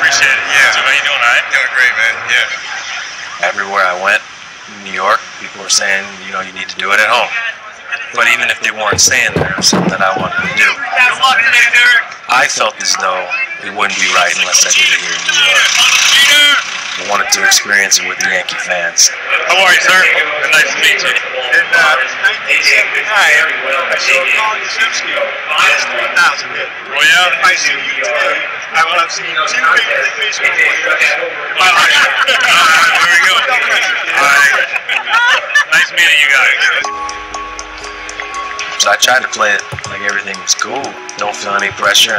Appreciate it. Yeah. So how you doing, all right? Doing great, man. Yeah. Everywhere I went in New York, people were saying, you know, you need to do it at home. But even if they weren't saying that, it was something that I wanted to do. I felt as though it wouldn't be right unless I did it here in New York. I wanted to experience it with the Yankee fans. How are you, sir? Nice to meet you. In 1979, I saw Yastrzemski last 2000. Well, yeah. If I see you today, I will have seen 2 big movies before you. Wow. There we go. All right. Nice meeting you guys. So I tried to play it like everything was cool. Don't feel any pressure.